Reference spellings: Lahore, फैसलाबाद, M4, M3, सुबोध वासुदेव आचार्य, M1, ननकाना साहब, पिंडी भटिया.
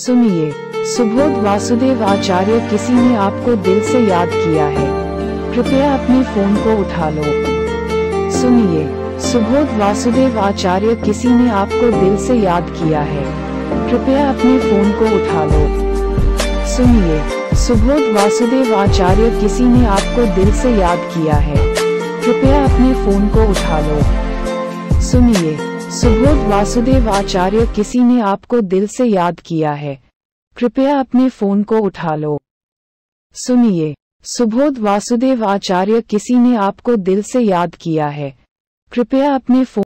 सुनिए, सुबोध वासुदेव आचार्य, किसी ने आपको दिल से याद किया है, कृपया अपने फोन को उठा लो। सुनिए, सुबोध वासुदेव आचार्य, किसी ने आपको दिल से याद किया है, कृपया अपने फोन को उठा लो। सुनिए, सुबोध वासुदेव आचार्य, किसी ने आपको दिल से याद किया है, कृपया अपने फोन को उठा लो। सुनिए, सुबोध वासुदेव आचार्य, किसी ने आपको दिल से याद किया है, कृपया अपने फोन को उठा लो। सुनिए, सुबोध वासुदेव आचार्य, किसी ने आपको दिल से याद किया है, कृपया अपने फोन